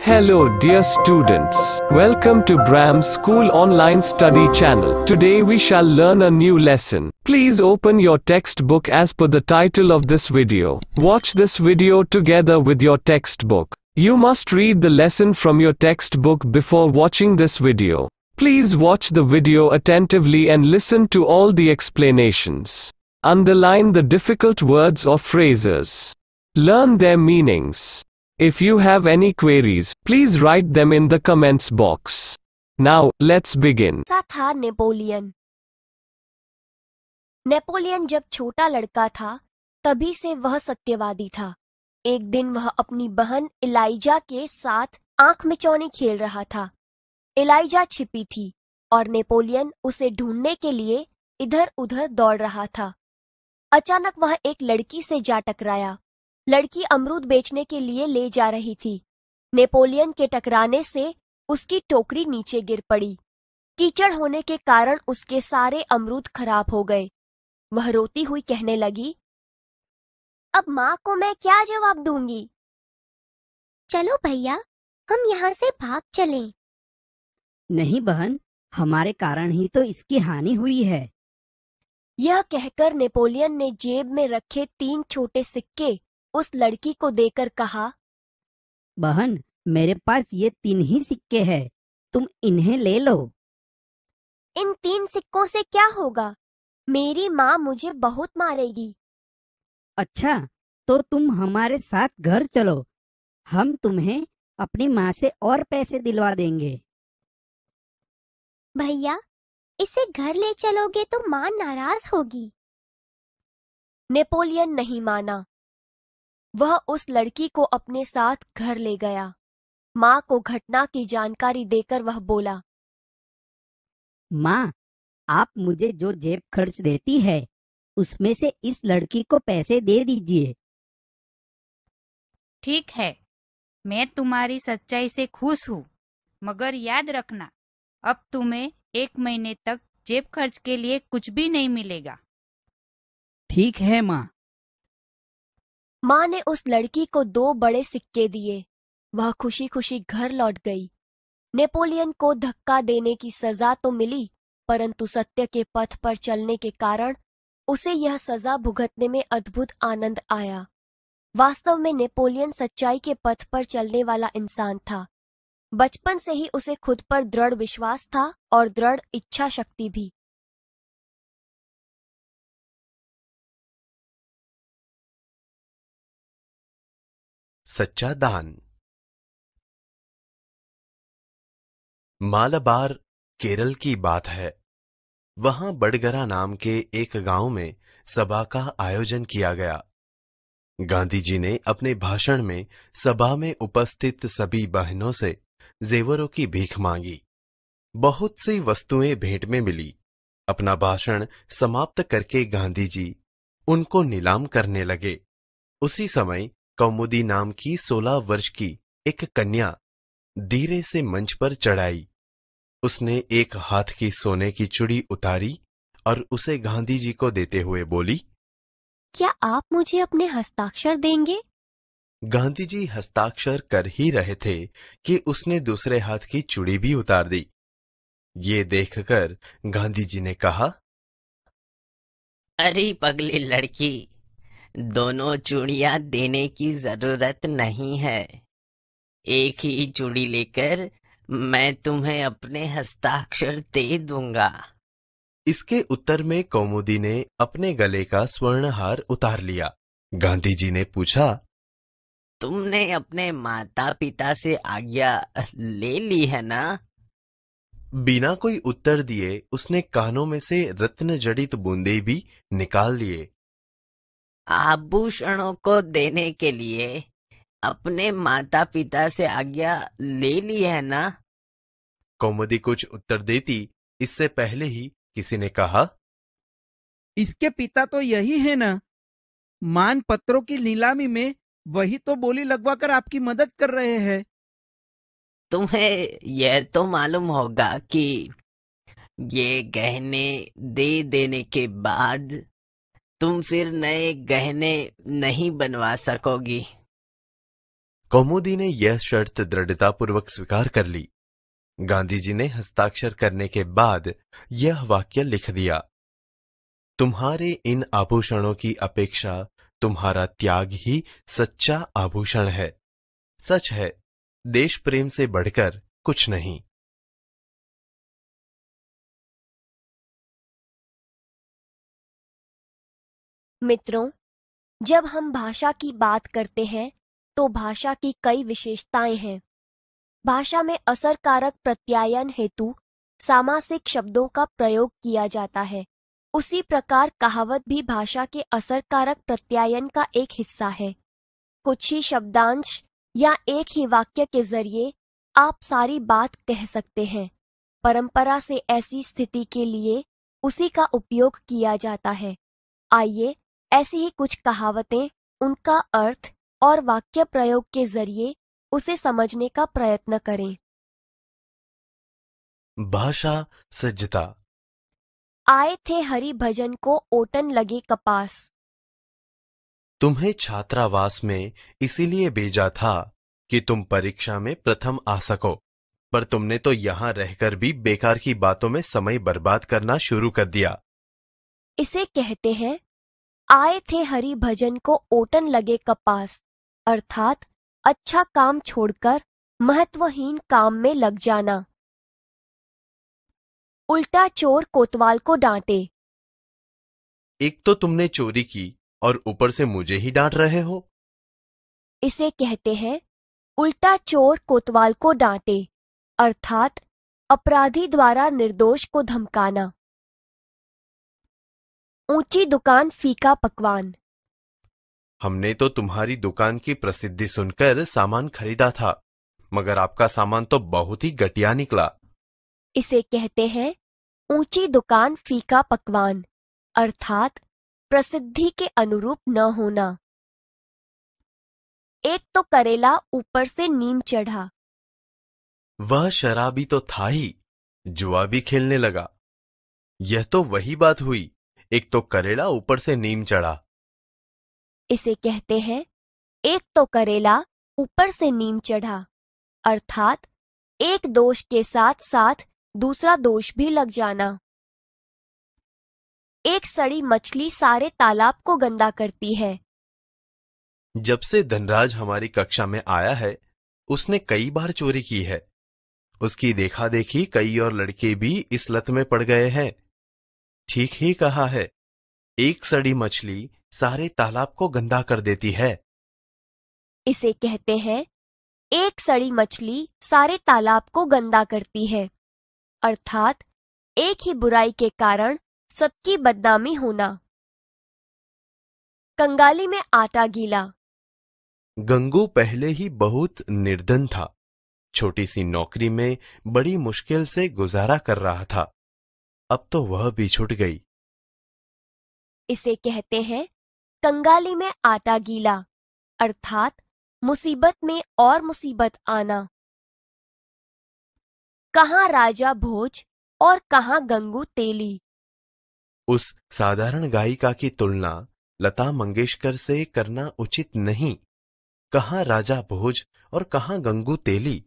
Hello dear students, welcome to BRAMS School Online Study Channel. Today we shall learn a new lesson. Please open your textbook as per the title of this video. Watch this video together with your textbook. You must read the lesson from your textbook before watching this video. Please watch the video attentively and listen to all the explanations. Underline the difficult words or phrases. Learn their meanings. If you have any queries, please write them in the comments box. Now, let's begin. सा था Napoleon. Napoleon जब छोटा लड़का था, तभी से वह सत्यवादी था। एक दिन वह अपनी बहन इलाइजा के साथ आंख मिचौनी खेल रहा था। इलाइजा छिपी थी और नेपोलियन उसे ढूंढने के लिए इधर-उधर दौड़ रहा था। अचानक वह एक लड़की से जा टकराया। लड़की अमरूद बेचने के लिए ले जा रही थी। नेपोलियन के टकराने से उसकी टोकरी नीचे गिर पड़ी। कीचड़ होने के कारण उसके सारे अमरूद खराब हो गए। वह रोती हुई कहने लगी, अब माँ को मैं क्या जवाब दूंगी? चलो भैया, हम यहाँ से भाग चलें। नहीं बहन, हमारे कारण ही तो इसकी हानि हुई है। यह कहकर नेपोलियन ने जेब में रखे 3 छोटे सिक्के उस लड़की को देकर कहा, बहन मेरे पास ये 3 ही सिक्के हैं, तुम इन्हें ले लो। इन 3 सिक्कों से क्या होगा? मेरी माँ मुझे बहुत मारेगी। अच्छा, तो तुम हमारे साथ घर चलो, हम तुम्हें अपनी माँ से और पैसे दिलवा देंगे। भैया, इसे घर ले चलोगे तो माँ नाराज होगी। नेपोलियन नहीं माना। वह उस लड़की को अपने साथ घर ले गया। माँ को घटना की जानकारी देकर वह बोला, माँ आप मुझे जो जेब खर्च देती है उसमें से इस लड़की को पैसे दे दीजिए। ठीक है, मैं तुम्हारी सच्चाई से खुश हूँ, मगर याद रखना अब तुम्हें 1 महीने तक जेब खर्च के लिए कुछ भी नहीं मिलेगा। ठीक है माँ। माँ ने उस लड़की को 2 बड़े सिक्के दिए। वह खुशी खुशी घर लौट गई। नेपोलियन को धक्का देने की सजा तो मिली, परंतु सत्य के पथ पर चलने के कारण उसे यह सजा भुगतने में अद्भुत आनंद आया। वास्तव में नेपोलियन सच्चाई के पथ पर चलने वाला इंसान था। बचपन से ही उसे खुद पर दृढ़ विश्वास था और दृढ़ इच्छा शक्ति भी। सच्चा दान। मालाबार केरल की बात है। वहां वडगरा नाम के एक गांव में सभा का आयोजन किया गया। गांधी जी ने अपने भाषण में सभा में उपस्थित सभी बहनों से जेवरों की भीख मांगी। बहुत सी वस्तुएं भेंट में मिली। अपना भाषण समाप्त करके गांधी जी उनको नीलाम करने लगे। उसी समय कौमुदी नाम की 16 वर्ष की एक कन्या धीरे से मंच पर चढ़ाई। उसने एक हाथ की सोने की चूड़ी उतारी और उसे गांधी जी को देते हुए बोली, क्या आप मुझे अपने हस्ताक्षर देंगे? गांधी जी हस्ताक्षर कर ही रहे थे कि उसने दूसरे हाथ की चूड़ी भी उतार दी। ये देखकर गांधी जी ने कहा, अरे पगली लड़की, दोनों चूड़ियां देने की जरूरत नहीं है। एक ही चूड़ी लेकर मैं तुम्हें अपने हस्ताक्षर दे दूंगा। इसके उत्तर में कौमुदी ने अपने गले का स्वर्णहार उतार लिया। गांधी जी ने पूछा, तुमने अपने माता पिता से आज्ञा ले ली है ना? बिना कोई उत्तर दिए उसने कानों में से रत्न जड़ित बूंदे भी निकाल लिए। आभूषणों को देने के लिए अपने माता पिता से आज्ञा ले ली है ना? कौमुदी कुछ उत्तर देती इससे पहले ही किसी ने कहा, इसके पिता तो यही है ना? मान पत्रों की नीलामी में वही तो बोली लगवाकर आपकी मदद कर रहे हैं। तुम्हें यह तो मालूम होगा कि ये गहने दे देने के बाद तुम फिर नए गहने नहीं बनवा सकोगी। कौमुदी ने यह शर्त दृढ़तापूर्वक स्वीकार कर ली। गांधी जी ने हस्ताक्षर करने के बाद यह वाक्य लिख दिया, तुम्हारे इन आभूषणों की अपेक्षा तुम्हारा त्याग ही सच्चा आभूषण है। सच है, देश प्रेम से बढ़कर कुछ नहीं। मित्रों, जब हम भाषा की बात करते हैं तो भाषा की कई विशेषताएं हैं। भाषा में असर कारक प्रत्यायन हेतु सामासिक शब्दों का प्रयोग किया जाता है। उसी प्रकार कहावत भी भाषा के असर कारक प्रत्यायन का एक हिस्सा है। कुछ ही शब्दांश या एक ही वाक्य के जरिए आप सारी बात कह सकते हैं। परंपरा से ऐसी स्थिति के लिए उसी का उपयोग किया जाता है। आइए ऐसी ही कुछ कहावतें, उनका अर्थ और वाक्य प्रयोग के जरिए उसे समझने का प्रयत्न करें। भाषा सज्जता। आए थे हरि भजन को ओटन लगे कपास। तुम्हें छात्रावास में इसीलिए भेजा था कि तुम परीक्षा में प्रथम आ सको, पर तुमने तो यहाँ रहकर भी बेकार की बातों में समय बर्बाद करना शुरू कर दिया। इसे कहते हैं आए थे हरि भजन को ओटन लगे कपास, अर्थात अच्छा काम छोड़कर महत्वहीन काम में लग जाना। उल्टा चोर कोतवाल को डांटे। एक तो तुमने चोरी की और ऊपर से मुझे ही डांट रहे हो। इसे कहते हैं उल्टा चोर कोतवाल को डांटे, अर्थात अपराधी द्वारा निर्दोष को धमकाना। ऊंची दुकान फीका पकवान। हमने तो तुम्हारी दुकान की प्रसिद्धि सुनकर सामान खरीदा था, मगर आपका सामान तो बहुत ही घटिया निकला। इसे कहते हैं ऊंची दुकान फीका पकवान, अर्थात प्रसिद्धि के अनुरूप न होना। एक तो करेला ऊपर से नीम चढ़ा। वह शराबी तो था ही, जुआ भी खेलने लगा। यह तो वही बात हुई, एक तो करेला ऊपर से नीम चढ़ा। इसे कहते हैं एक तो करेला ऊपर से नीम चढ़ा, अर्थात एक दोष के साथ साथ दूसरा दोष भी लग जाना। एक सड़ी मछली सारे तालाब को गंदा करती है। जब से धनराज हमारी कक्षा में आया है, उसने कई बार चोरी की है। उसकी देखा देखी कई और लड़के भी इस लत में पड़ गए हैं। ठीक ही कहा है, एक सड़ी मछली सारे तालाब को गंदा कर देती है। इसे कहते हैं एक सड़ी मछली सारे तालाब को गंदा करती है, अर्थात एक ही बुराई के कारण सबकी बदनामी होना। कंगाली में आटा गीला। गंगू पहले ही बहुत निर्धन था। छोटी सी नौकरी में बड़ी मुश्किल से गुजारा कर रहा था। अब तो वह भी छूट गई। इसे कहते हैं कंगाली में आटा गीला, अर्थात मुसीबत में और मुसीबत आना। कहाँ राजा भोज और कहाँ गंगू तेली। उस साधारण गायिका की तुलना लता मंगेशकर से करना उचित नहीं। कहाँ राजा भोज और कहाँ गंगू तेली।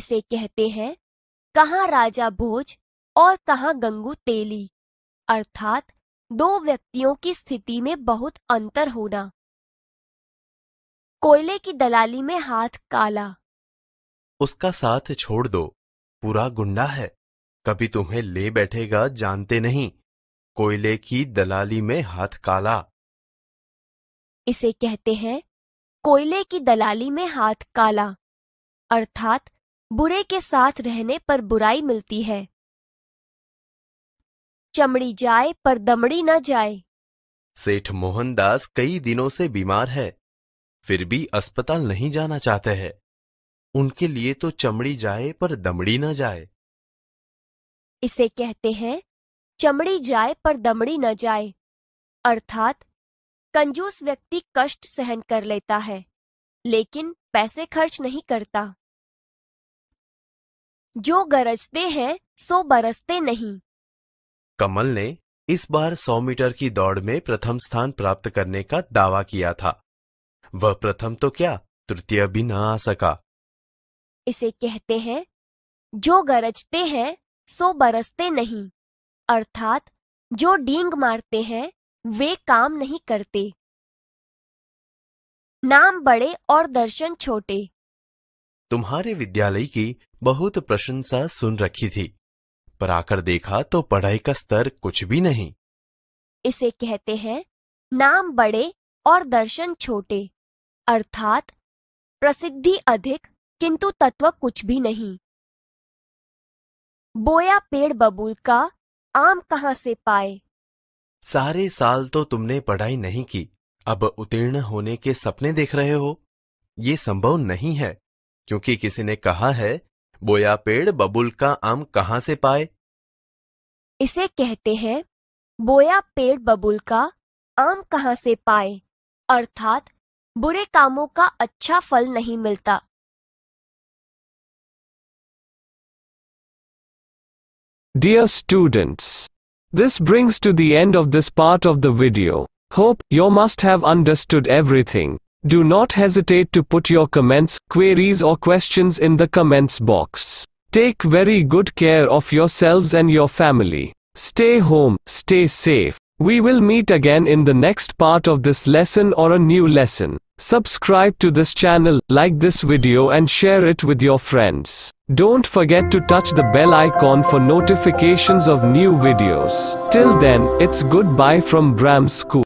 इसे कहते हैं कहाँ राजा भोज और कहाँ गंगू तेली, अर्थात दो व्यक्तियों की स्थिति में बहुत अंतर होना। कोयले की दलाली में हाथ काला। उसका साथ छोड़ दो, पूरा गुंडा है, कभी तुम्हें ले बैठेगा जानते नहीं। कोयले की दलाली में हाथ काला। इसे कहते हैं कोयले की दलाली में हाथ काला, अर्थात बुरे के साथ रहने पर बुराई मिलती है। चमड़ी जाए पर दमड़ी न जाए। सेठ मोहनदास कई दिनों से बीमार है, फिर भी अस्पताल नहीं जाना चाहते हैं। उनके लिए तो चमड़ी जाए पर दमड़ी न जाए। इसे कहते हैं चमड़ी जाए पर दमड़ी न जाए, अर्थात कंजूस व्यक्ति कष्ट सहन कर लेता है लेकिन पैसे खर्च नहीं करता। जो गरजते हैं सो बरसते नहीं। कमल ने इस बार 100 मीटर की दौड़ में प्रथम स्थान प्राप्त करने का दावा किया था। वह प्रथम तो क्या तृतीय भी ना आ सका। इसे कहते हैं जो गरजते हैं सो बरसते नहीं, अर्थात जो डींग मारते हैं वे काम नहीं करते। नाम बड़े और दर्शन छोटे। तुम्हारे विद्यालय की बहुत प्रशंसा सुन रखी थी, पर आकर देखा तो पढ़ाई का स्तर कुछ भी नहीं। इसे कहते हैं नाम बड़े और दर्शन छोटे, अर्थात प्रसिद्धि अधिक किंतु तत्व कुछ भी नहीं। बोया पेड़ बबूल का, आम कहाँ से पाए। सारे साल तो तुमने पढ़ाई नहीं की, अब उत्तीर्ण होने के सपने देख रहे हो। ये संभव नहीं है, क्योंकि किसी ने कहा है बोया पेड़ बबूल का आम कहाँ से पाए। इसे कहते हैं बोया पेड़ बबूल का आम कहाँ से पाए, अर्थात बुरे कामों का अच्छा फल नहीं मिलता। Dear students, this brings to the end of this part of the video. Hope you must have understood everything. Do not hesitate to put your comments, queries or questions in the comments box. Take very good care of yourselves and your family. Stay home, stay safe. We will meet again in the next part of this lesson or a new lesson. Subscribe to this channel, like this video and share it with your friends. Don't forget to touch the bell icon for notifications of new videos. Till then, it's goodbye from BRAMS School.